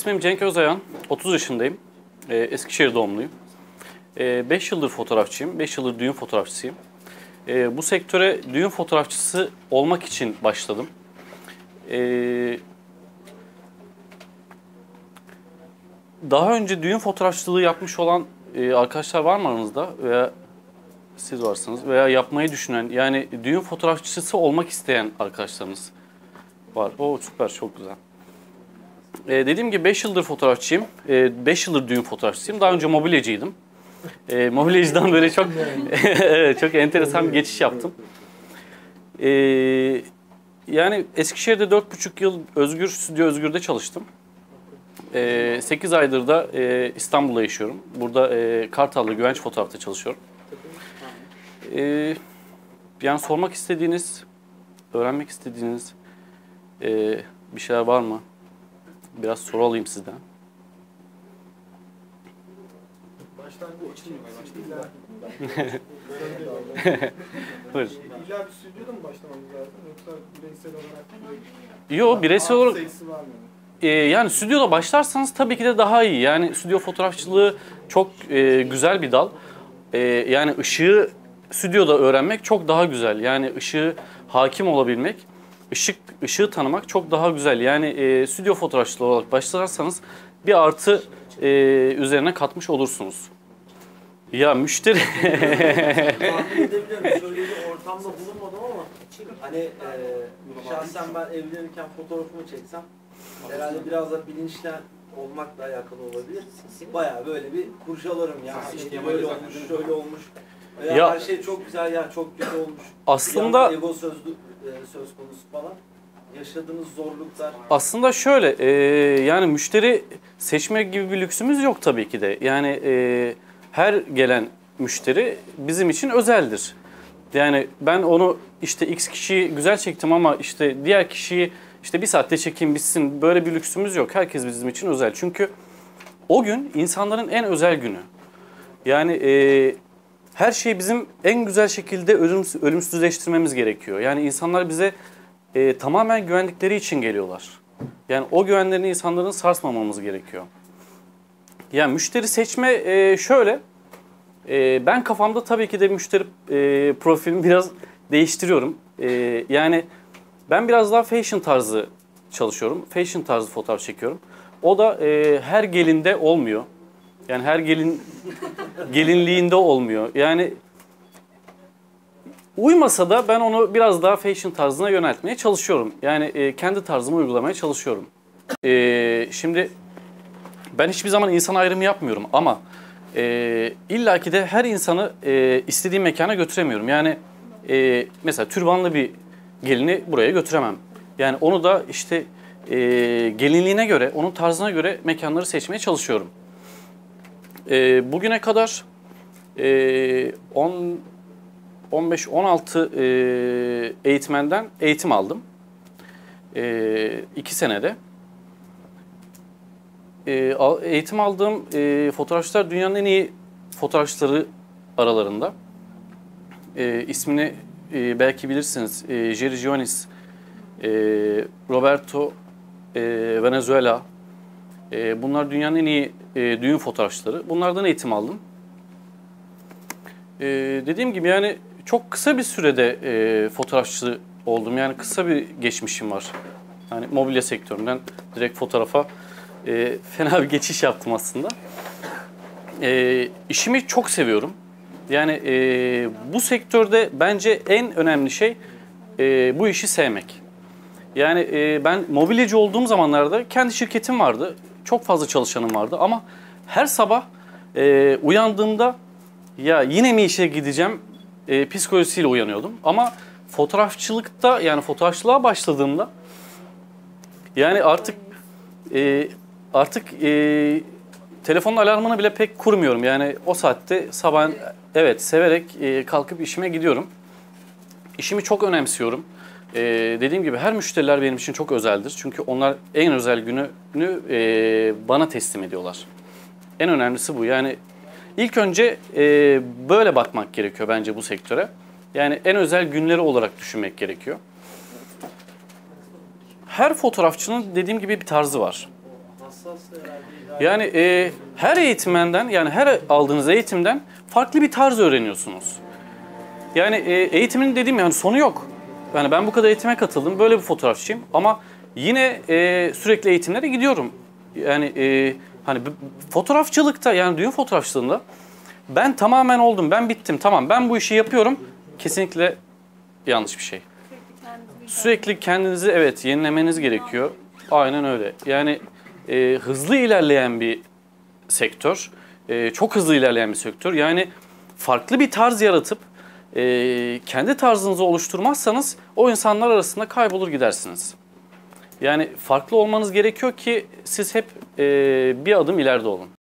İsmim Cenk Özayan, 30 yaşındayım, Eskişehir doğumluyum. 5 yıldır fotoğrafçıyım, 5 yıldır düğün fotoğrafçısıyım. Bu sektöre düğün fotoğrafçısı olmak için başladım. Daha önce düğün fotoğrafçılığı yapmış olan arkadaşlar var mı aranızda? Veya siz varsınız veya yapmayı düşünen, yani düğün fotoğrafçısı olmak isteyen arkadaşlarınız var. Oo süper, çok güzel. Dediğim gibi 5 yıldır fotoğrafçıyım, 5 yıldır düğün fotoğrafçısıyım. Daha önce mobilyacıydım. Mobilyacıdan böyle çok çok enteresan bir geçiş yaptım. Yani Eskişehir'de 4,5 yıl Özgür Stüdyo Özgür'de çalıştım. 8 aydır da İstanbul'da yaşıyorum. Burada Kartallı Güvenç fotoğrafta çalışıyorum. Yani sormak istediğiniz, öğrenmek istediğiniz bir şeyler var mı? Biraz soru alayım sizden. Buyur. İlla bir stüdyoda mı başlamamız lazım yoksa bireysel olarak? Yok, bireysel olarak. Yani stüdyoda başlarsanız tabii ki de daha iyi. Yani stüdyo fotoğrafçılığı çok güzel bir dal. Yani ışığı stüdyoda öğrenmek çok daha güzel. Yani ışığı hakim olabilmek, ışığı tanımak çok daha güzel. Yani stüdyo fotoğrafçılığı olarak başlarsanız bir artı üzerine katmış olursunuz. Ya müşteri... Tahmin edebiliyorum. Şöyle bir ortamda bulunmadım ama hani şahsen ben evlenirken fotoğrafımı çeksem herhalde biraz da bilinçli olmakla alakalı olabilir. Bayağı böyle bir kurcalarım ya. İşte böyle olmuş, şöyle olmuş. Ya, her şey çok güzel ya, çok kötü olmuş. Aslında... Ego söz konusu falan. Yaşadığınız zorluklar... Aslında şöyle, yani müşteri seçme gibi bir lüksümüz yok tabii ki de. Yani her gelen müşteri bizim için özeldir. Yani ben onu işte X kişiyi güzel çektim ama işte diğer kişiyi işte bir saatte çekeyim bitsin, böyle bir lüksümüz yok. Herkes bizim için özel. Çünkü o gün insanların en özel günü. Yani her şeyi bizim en güzel şekilde ölümsüzleştirmemiz gerekiyor. Yani insanlar bize... tamamen güvendikleri için geliyorlar. Yani o güvenlerini insanların sarsmamamız gerekiyor. Yani müşteri seçme şöyle. Ben kafamda tabii ki de müşteri profilimi biraz değiştiriyorum. Yani ben biraz daha fashion tarzı çalışıyorum. Fashion tarzı fotoğraf çekiyorum. O da her gelinde olmuyor. Yani her gelinliğinde olmuyor. Yani... Uymasa da ben onu biraz daha fashion tarzına yöneltmeye çalışıyorum. Yani kendi tarzımı uygulamaya çalışıyorum. Şimdi ben hiçbir zaman insan ayrımı yapmıyorum ama illaki de her insanı istediğim mekana götüremiyorum. Yani mesela türbanlı bir gelini buraya götüremem. Yani onu da işte gelinliğine göre, onun tarzına göre mekanları seçmeye çalışıyorum. Bugüne kadar 15-16 eğitmenden eğitim aldım. 2 senede. Eğitim aldığım fotoğrafçılar dünyanın en iyi fotoğrafçıları aralarında. İsmini belki bilirsiniz. Jerry Gionis, Roberto, Venezuela. Bunlar dünyanın en iyi düğün fotoğrafçıları. Bunlardan eğitim aldım. Dediğim gibi yani çok kısa bir sürede fotoğrafçı oldum. Yani kısa bir geçmişim var. Yani mobilya sektöründen direkt fotoğrafa fena bir geçiş yaptım aslında. İşimi çok seviyorum. Yani bu sektörde bence en önemli şey bu işi sevmek. Yani ben mobilyacı olduğum zamanlarda kendi şirketim vardı. Çok fazla çalışanım vardı ama her sabah uyandığımda ya yine mi işe gideceğim psikolojisiyle uyanıyordum. Ama fotoğrafçılıkta, yani fotoğrafçılığa başladığımda yani artık telefonun alarmını bile pek kurmuyorum. Yani o saatte sabah, evet, severek kalkıp işime gidiyorum. İşimi çok önemsiyorum. Dediğim gibi her müşteriler benim için çok özeldir. Çünkü onlar en özel gününü bana teslim ediyorlar. En önemlisi bu. Yani İlk önce böyle bakmak gerekiyor bence bu sektöre. Yani en özel günleri olarak düşünmek gerekiyor. Her fotoğrafçının dediğim gibi bir tarzı var. Yani her eğitmenden, yani her aldığınız eğitimden farklı bir tarz öğreniyorsunuz. Yani eğitimin dediğim yani sonu yok. Yani ben bu kadar eğitime katıldım, böyle bir fotoğrafçıyım ama yine sürekli eğitimlere gidiyorum. Yani hani fotoğrafçılıkta, yani düğün fotoğrafçılığında ben tamamen oldum, ben bittim, tamam ben bu işi yapıyorum. Kesinlikle yanlış bir şey. Sürekli kendinizi evet yenilemeniz gerekiyor. Aynen öyle. Yani hızlı ilerleyen bir sektör. Çok hızlı ilerleyen bir sektör. Yani farklı bir tarz yaratıp kendi tarzınızı oluşturmazsanız o insanlar arasında kaybolur gidersiniz. Yani farklı olmanız gerekiyor ki siz hep bir adım ileride olun.